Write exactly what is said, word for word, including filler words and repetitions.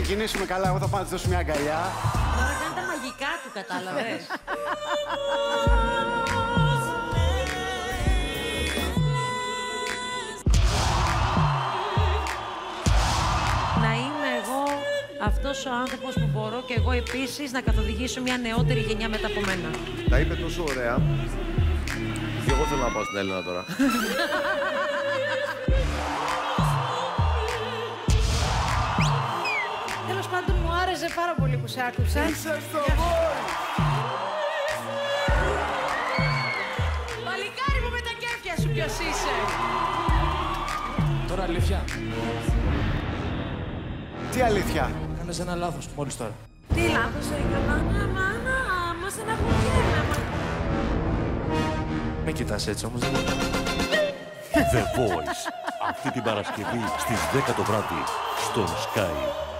ξεκινήσουμε καλά. Εγώ θα πάω να τη δώσω μια αγκαλιά. Τώρα κάνει τα μαγικά του, κατάλαβες. Να είμαι εγώ αυτός ο άνθρωπος που μπορώ και εγώ επίσης να καθοδηγήσω μια νεότερη γενιά μετά από μένα. Τα είπε τόσο ωραία. Και εγώ θέλω να πάω στην Έλληνα τώρα. Τέλος πάντων, μου άρεσε πάρα πολύ που σε άκουσα. Είσαι στο Voice! Παλικάρι μου, με τα κέφια σου ποιος είσαι. Τώρα αλήθεια. Τι αλήθεια. Κάνες ένα λάθος μόλις τώρα. Τι λάθος έκανα. Μάνα, μας αναποκρίναμε. Με κοιτάς έτσι όμως. The Voice. Αυτή την Παρασκευή στις δέκα το βράδυ στον Sky.